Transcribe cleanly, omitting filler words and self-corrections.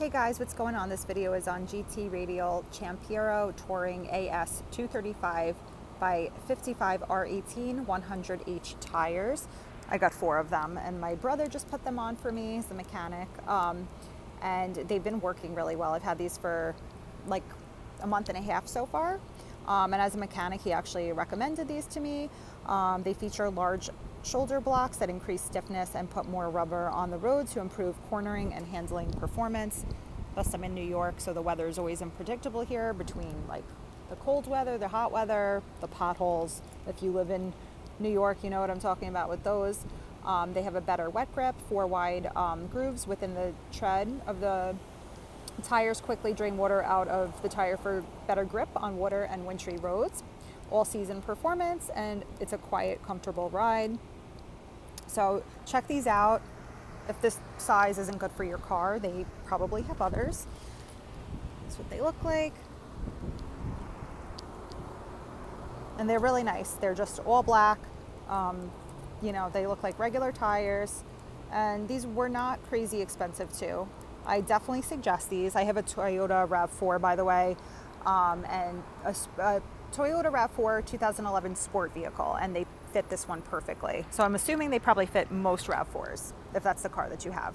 Hey guys, what's going on? This video is on GT Radial Champiro Touring AS 235 by 55 R18 100H tires. I got four of them and my brother just put them on for me. He's a mechanic and they've been working really well. I've had these for like a month and a half so far. And as a mechanic, he actually recommended these to me. They feature large shoulder blocks that increase stiffness and put more rubber on the road to improve cornering and handling performance. Plus, I'm in New York, so the weather is always unpredictable here between like the cold weather, the hot weather, the potholes. If you live in New York, you know what I'm talking about with those. They have a better wet grip, four wide grooves within the tread of the tires quickly drain water out of the tire for better grip on water and wintry roads. All-season performance, and it's a quiet, comfortable ride. So check these out. If this size isn't good for your car, they probably have others. That's what they look like. And they're really nice. They're just all black. You know, they look like regular tires. And these were not crazy expensive too. I definitely suggest these. I have a Toyota RAV4, by the way, and a Toyota RAV4 2011 sport vehicle, and they fit this one perfectly. So I'm assuming they probably fit most RAV4s if that's the car that you have.